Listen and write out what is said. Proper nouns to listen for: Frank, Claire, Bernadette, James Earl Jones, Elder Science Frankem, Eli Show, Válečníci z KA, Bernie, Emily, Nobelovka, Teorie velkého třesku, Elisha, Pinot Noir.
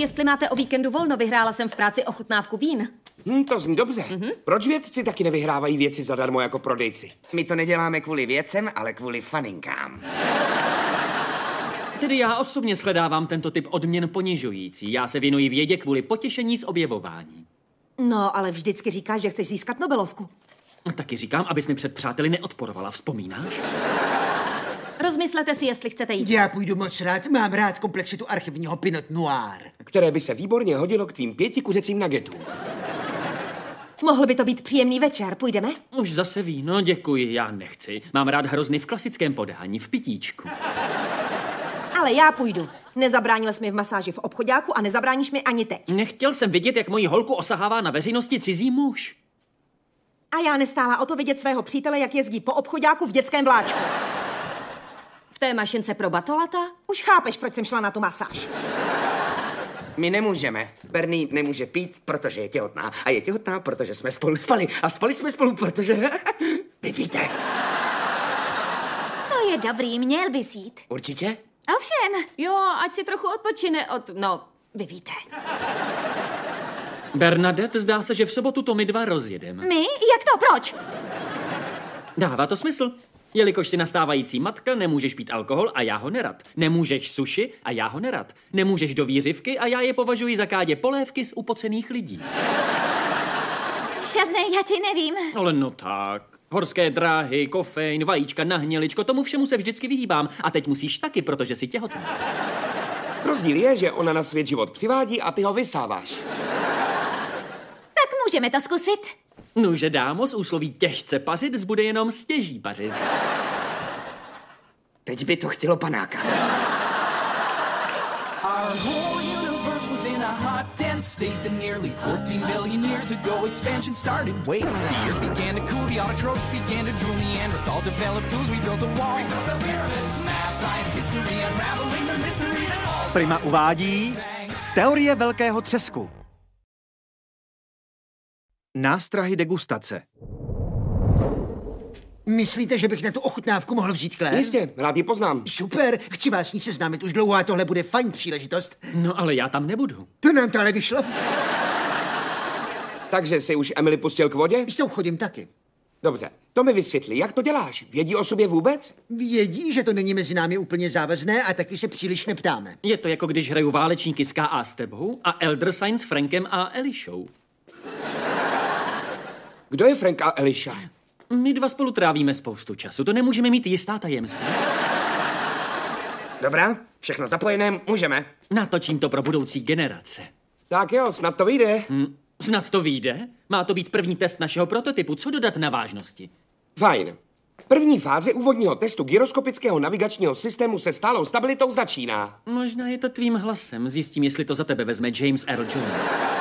jestli máte o víkendu volno, vyhrála jsem v práci ochutnávku vín. To zní dobře. Proč vědci taky nevyhrávají věci zadarmo jako prodejci? My to neděláme kvůli věcem, ale kvůli faninkám. Tedy já osobně shledávám tento typ odměn ponižující. Já se věnuji vědě kvůli potěšení z objevování. No, ale vždycky říkáš, že chceš získat Nobelovku. Taky říkám, abys mi před přáteli neodporovala, vzpomínáš? Rozmyslete si, jestli chcete jít. Já půjdu moc rád, mám rád komplexitu archivního Pinot Noir. Které by se výborně hodilo k tvým 5 kuřecím nagetům. Mohl by to být příjemný večer, půjdeme? Už zase víno, děkuji, já nechci. Mám rád hrozny v klasickém podání, v pitíčku. Ale já půjdu. Nezabránil jsi mi v masáži v obchodáku a nezabráníš mi ani teď. Nechtěl jsem vidět, jak moji holku osahává na veřejnosti cizí muž. A já nestála o to vidět svého přítele, jak jezdí po obchodáku v dětském vláčku. V té mašince pro batolata? Už chápeš, proč jsem šla na tu masáž. My nemůžeme. Bernie nemůže pít, protože je těhotná. A je těhotná, protože jsme spolu spali. A spali jsme spolu, protože... Vy víte. To je dobrý, měl bys jít. Určitě? Ovšem. Jo, ať si trochu odpočine od... No, vy víte. Bernadette, zdá se, že v sobotu to my dva rozjedeme. My? Jak to? Proč? Dává to smysl. Jelikož jsi nastávající matka, nemůžeš pít alkohol a já ho nerad. Nemůžeš suši a já ho nerad. Nemůžeš do vířivky a já je považuji za kádě polévky z upocených lidí. Žádné, já ti nevím. Ale no tak. Horské dráhy, kofein, vajíčka, nahněličko, tomu všemu se vždycky vyhýbám. A teď musíš taky, protože jsi těhotná. Rozdíl je, že ona na svět život přivádí a ty ho vysáváš. Tak můžeme to zkusit. No, že dámo, z úsloví těžce pařit zbude jenom stěží pařit. Teď by to chtělo panáka. Prima uvádí Teorie velkého třesku. Nástrahy degustace. Myslíte, že bych na tu ochutnávku mohl vzít, Claire? Jistě, rád ji poznám. Super, chci vás s ní seznámit už dlouho a tohle bude fajn příležitost. No ale já tam nebudu. To nám to ale vyšlo. Takže jsi už Emily pustil k vodě? S tou chodím taky. Dobře, to mi vysvětli, jak to děláš? Vědí o sobě vůbec? Vědí, že to není mezi námi úplně závazné a taky se příliš neptáme. Je to jako když hraju Válečníky z KA s tebou a Elder Science Frankem a Eli Show. Kdo je Frank a Elisha? My dva spolu trávíme spoustu času, to nemůžeme mít jistá tajemství. Dobrá, všechno zapojené, můžeme. Natočím to pro budoucí generace. Tak jo, snad to vyjde. Snad to vyjde? Má to být první test našeho prototypu, co dodat na vážnosti? Fajn. První fáze úvodního testu gyroskopického navigačního systému se stálou stabilitou začíná. Možná je to tvým hlasem, zjistím, jestli to za tebe vezme James Earl Jones.